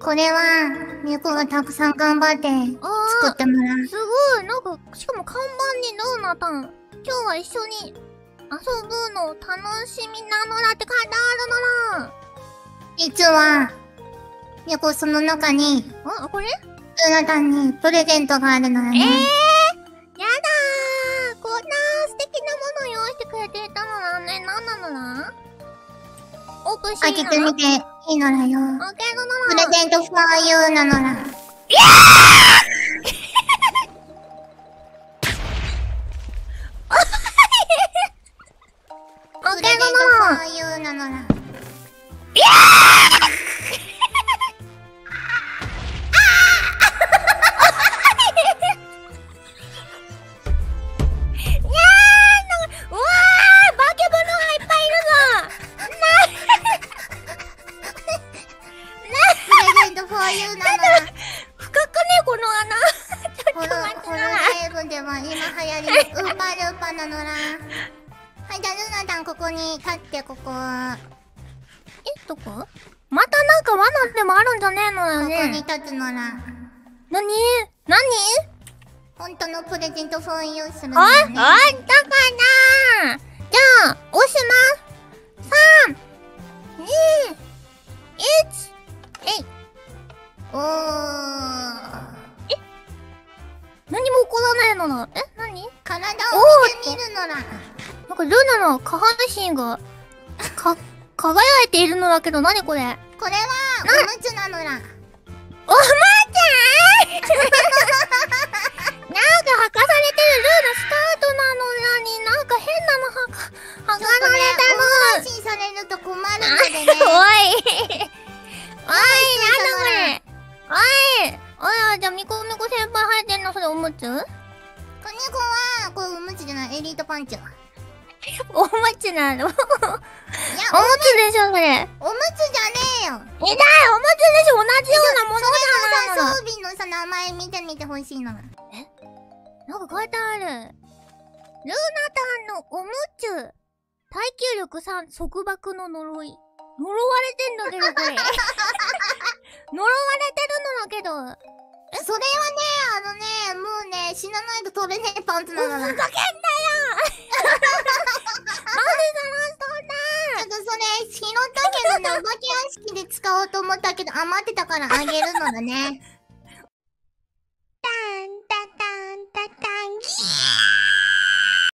これは猫がたくさん頑張って作ってもらう。すごい、なんかしかも看板にドーナタン、今日は一緒に遊ぶの楽しみなのだって書いてあるのだ。実は猫その中に、あ、これドーナタンにプレゼントがあるのよね。やだー、こんな素敵なものを用意してくれていたのだね。なんなのだ、オープンしていいのだ。開けてみていいのだよ。プレゼントフォーユーなのだ。いやープレゼントフォーユーなのだ。いやおい、だからじゃあ押します。3、2、1、えい。おー。え？何も起こらないのだ。え？何？体を見てみるのだ。なんかルナの下半身が輝いているのだけど、何これ？これはおむつなのだ。おむつ？なんか履かされてるルーナスカートなのに、なんか変なの履かされたの。安心されると困るのでね。おいおい、なんだこれ。おい、じゃあみこみこ先輩履いてんの、それおむつ？この子はこうおむつじゃない、エリートパンチ。おむつなの？おむつでしょそれ。おむつじゃねえよ。えだい、おむつでしょ、同じようなものじゃないの。それのさ、装備のさ、名前見てみてほしいの。なんか書いてある。ルーナタンのおむつ。耐久力3、束縛の呪い。呪われてんだけど、これ。呪われてるのだけど。それはね、もうね、死なないと飛べねえパンツなのだ。ふざけんなよ。なんでだなんだ。ちょっとそれ、拾ったけどね、お化け屋敷で使おうと思ったけど、余ってたからあげるのだね。